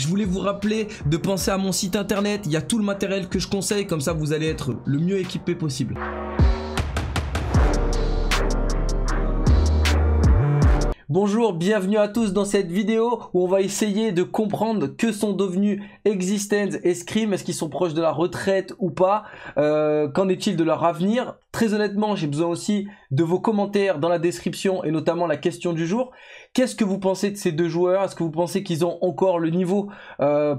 Je voulais vous rappeler de penser à mon site internet. Il y a tout le matériel que je conseille. Comme ça, vous allez être le mieux équipé possible. Bonjour, bienvenue à tous dans cette vidéo où on va essayer de comprendre que sont devenus Ex6tenz et Scream. Est-ce qu'ils sont proches de la retraite ou pas? Qu'en est-il de leur avenir? Très honnêtement, j'ai besoin aussi de vos commentaires dans la description et notamment la question du jour. Qu'est-ce que vous pensez de ces deux joueurs? Est-ce que vous pensez qu'ils ont encore le niveau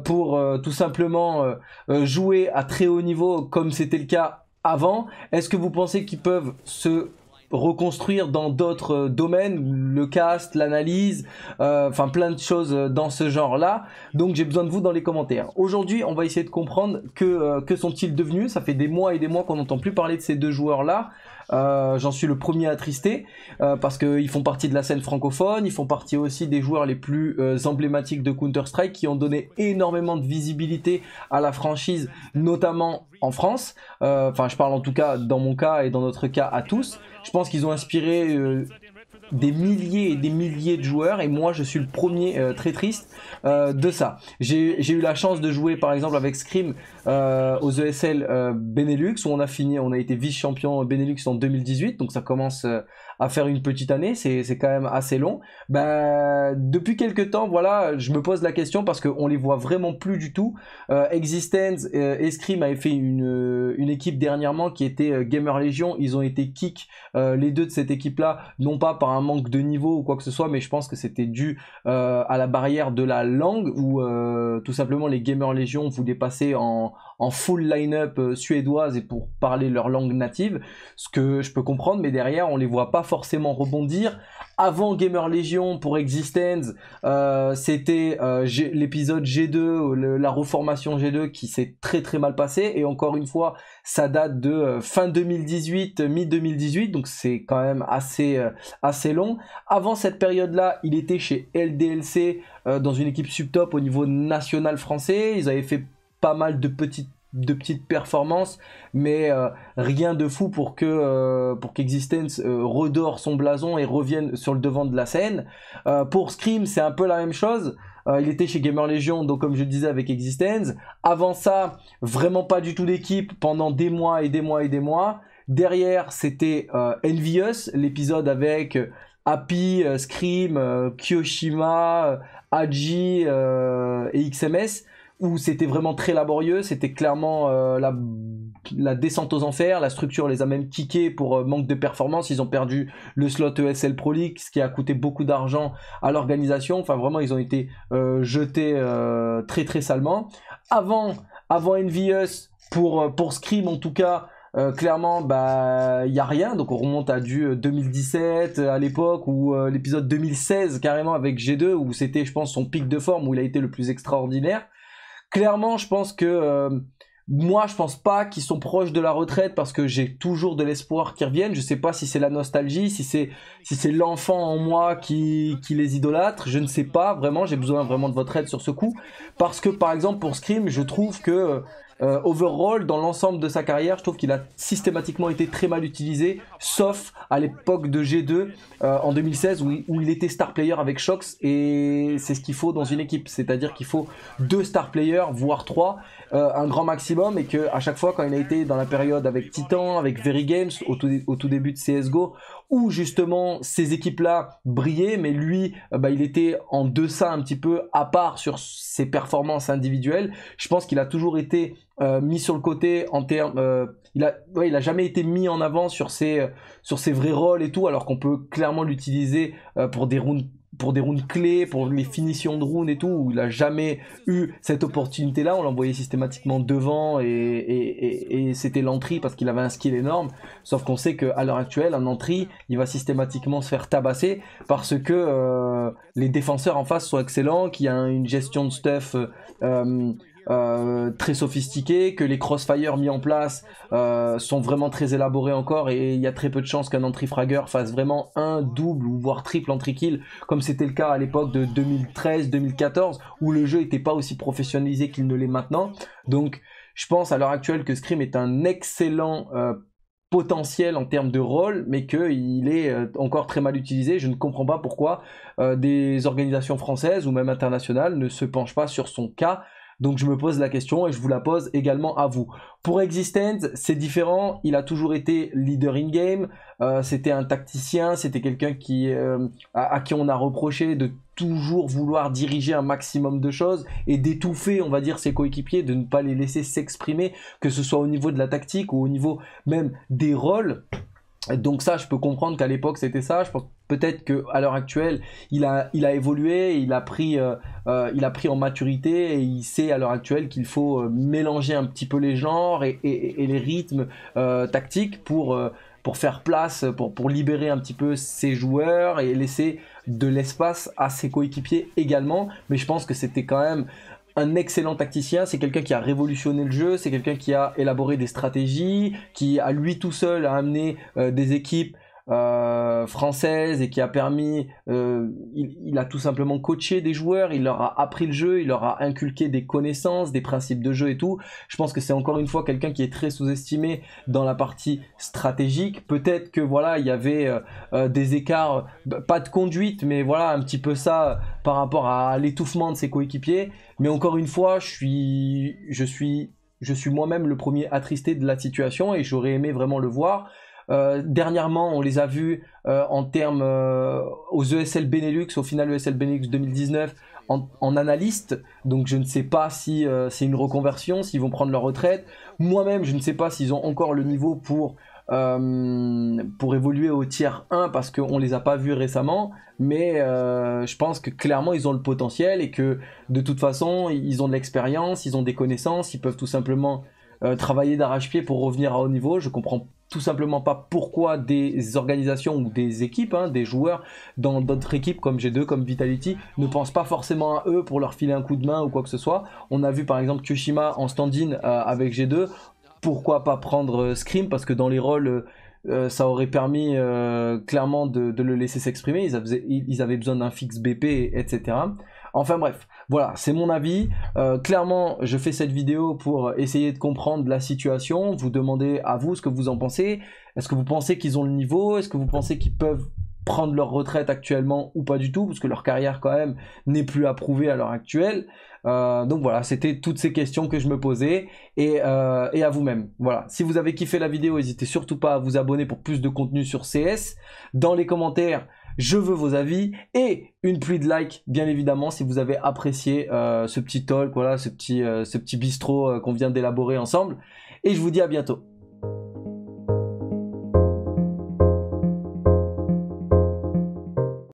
pour tout simplement jouer à très haut niveau comme c'était le cas avant? Est-ce que vous pensez qu'ils peuvent se reconstruire dans d'autres domaines, le cast, l'analyse, enfin plein de choses dans ce genre là? Donc j'ai besoin de vous dans les commentaires. Aujourd'hui on va essayer de comprendre que sont-ils devenus. Ça fait des mois et des mois qu'on n'entend plus parler de ces deux joueurs là. J'en suis le premier attristé parce qu'ils font partie de la scène francophone, ils font partie aussi des joueurs les plus emblématiques de Counter-Strike qui ont donné énormément de visibilité à la franchise, notamment en France. Enfin je parle en tout cas dans mon cas et dans notre cas à tous. Je pense qu'ils ont inspiré des milliers et des milliers de joueurs et moi je suis le premier très triste de ça. J'ai eu la chance de jouer par exemple avec Scream aux ESL Benelux où on a été vice-champion Benelux en 2018, donc ça commence à faire une petite année, c'est quand même assez long. Bah, depuis quelques temps, voilà, je me pose la question parce qu'on les voit vraiment plus du tout. Ex6tenz et Scream avaient fait une équipe dernièrement qui était Gamer Legion, ils ont été kick les deux de cette équipe-là, non pas par un manque de niveau ou quoi que ce soit, mais je pense que c'était dû à la barrière de la langue où tout simplement les Gamer Legion voulaient passer en full line-up suédoise et pour parler leur langue native, ce que je peux comprendre, mais derrière on les voit pas forcément rebondir. Avant Gamer Legion pour Ex6tenz, c'était l'épisode G2, la reformation G2 qui s'est très très mal passée et encore une fois ça date de fin 2018, mi-2018, donc c'est quand même assez long. Avant cette période là, il était chez LDLC dans une équipe sub-top au niveau national français, ils avaient fait pas mal de petites performances, mais rien de fou pour que qu'Ex6tenz redore son blason et revienne sur le devant de la scène. Pour Scream, c'est un peu la même chose. Il était chez Gamer Legion, donc comme je disais avec Ex6tenz. Avant ça, vraiment pas du tout d'équipe pendant des mois et des mois et des mois. Derrière, c'était EnVyUs, l'épisode avec Happy, Scream, Kioshima, Haji et XMS. Où c'était vraiment très laborieux, c'était clairement la descente aux enfers, la structure les a même kickés pour manque de performance, ils ont perdu le slot ESL Pro League, ce qui a coûté beaucoup d'argent à l'organisation, enfin vraiment ils ont été jetés très très salement. Avant EnVyUs, pour Scream en tout cas, clairement bah il n'y a rien, donc on remonte à du 2017 à l'époque ou l'épisode 2016 carrément avec G2 où c'était je pense son pic de forme où il a été le plus extraordinaire. Clairement, je pense que moi, je pense pas qu'ils sont proches de la retraite parce que j'ai toujours de l'espoir qu'ils reviennent. Je sais pas si c'est la nostalgie, si c'est l'enfant en moi qui les idolâtre. Je ne sais pas vraiment. J'ai besoin vraiment de votre aide sur ce coup parce que par exemple pour Scream, je trouve que overall dans l'ensemble de sa carrière, je trouve qu'il a systématiquement été très mal utilisé, sauf à l'époque de G2 en 2016 où il était star player avec Shox et c'est ce qu'il faut dans une équipe, c'est-à-dire qu'il faut deux star players voire trois, un grand maximum, et que à chaque fois quand il a été dans la période avec Titan, avec Very Games au tout début de CSGO où justement ces équipes-là brillaient, mais lui, bah, il était en deçà un petit peu à part sur ses performances individuelles. Je pense qu'il a toujours été mis sur le côté en termes... il a jamais été mis en avant sur ses vrais rôles et tout, alors qu'on peut clairement l'utiliser pour des rounds clés, pour les finitions de rounds et tout, où il a jamais eu cette opportunité-là. On l'envoyait systématiquement devant et c'était l'entry parce qu'il avait un skill énorme. Sauf qu'on sait qu'à l'heure actuelle, un entry, il va systématiquement se faire tabasser parce que les défenseurs en face sont excellents, qu'il y a une gestion de stuff très sophistiqué, que les crossfire mis en place sont vraiment très élaborés encore et il y a très peu de chances qu'un entry fragger fasse vraiment un double ou voire triple entry kill comme c'était le cas à l'époque de 2013-2014 où le jeu n'était pas aussi professionnalisé qu'il ne l'est maintenant. Donc je pense à l'heure actuelle que Scream est un excellent potentiel en termes de rôle, mais qu'il est encore très mal utilisé. Je ne comprends pas pourquoi des organisations françaises ou même internationales ne se penchent pas sur son cas. Donc je me pose la question et je vous la pose également à vous. Pour Ex6tenz, c'est différent, il a toujours été leader in-game, c'était un tacticien, c'était quelqu'un qui, à qui on a reproché de toujours vouloir diriger un maximum de choses et d'étouffer, on va dire, ses coéquipiers, de ne pas les laisser s'exprimer, que ce soit au niveau de la tactique ou au niveau même des rôles. Donc ça, je peux comprendre qu'à l'époque c'était ça. Je pense peut-être qu'à l'heure actuelle il a évolué, il a pris en maturité et il sait à l'heure actuelle qu'il faut mélanger un petit peu les genres et les rythmes tactiques pour faire place, pour libérer un petit peu ses joueurs et laisser de l'espace à ses coéquipiers également. Mais je pense que c'était quand même un excellent tacticien, c'est quelqu'un qui a révolutionné le jeu, c'est quelqu'un qui a élaboré des stratégies, qui à lui tout seul a amené des équipes françaises et qui a permis, il a tout simplement coaché des joueurs, il leur a appris le jeu, il leur a inculqué des connaissances, des principes de jeu et tout. Je pense que c'est encore une fois quelqu'un qui est très sous-estimé dans la partie stratégique. Peut-être que voilà, il y avait des écarts, pas de conduite, mais voilà un petit peu ça par rapport à l'étouffement de ses coéquipiers. Mais encore une fois, je suis moi-même le premier attristé de la situation et j'aurais aimé vraiment le voir. Dernièrement, on les a vus en termes aux ESL Benelux, au final ESL Benelux 2019 en analyste. Donc je ne sais pas si c'est une reconversion, s'ils vont prendre leur retraite. Moi-même, je ne sais pas s'ils ont encore le niveau pour évoluer au tier 1 parce qu'on les a pas vus récemment, mais je pense que clairement ils ont le potentiel et que de toute façon ils ont de l'expérience, ils ont des connaissances, ils peuvent tout simplement travailler d'arrache-pied pour revenir à haut niveau. Je comprends tout simplement pas pourquoi des organisations ou des équipes, hein, des joueurs dans d'autres équipes comme G2, comme Vitality, ne pensent pas forcément à eux pour leur filer un coup de main ou quoi que ce soit. On a vu par exemple Kioshima en stand-in avec G2. Pourquoi pas prendre Scream, parce que dans les rôles ça aurait permis clairement de le laisser s'exprimer. Ils avaient besoin d'un fixe BP, etc. Enfin bref, voilà, c'est mon avis. Clairement, je fais cette vidéo pour essayer de comprendre la situation, vous demander à vous ce que vous en pensez. Est-ce que vous pensez qu'ils ont le niveau? Est-ce que vous pensez qu'ils peuvent prendre leur retraite actuellement ou pas du tout, parce que leur carrière quand même n'est plus approuvée à l'heure actuelle. Donc voilà, c'était toutes ces questions que je me posais et à vous-même. Voilà, si vous avez kiffé la vidéo, n'hésitez surtout pas à vous abonner pour plus de contenu sur CS. Dans les commentaires, je veux vos avis et une pluie de likes, bien évidemment, si vous avez apprécié ce petit talk, voilà, ce petit bistrot qu'on vient d'élaborer ensemble. Et je vous dis à bientôt.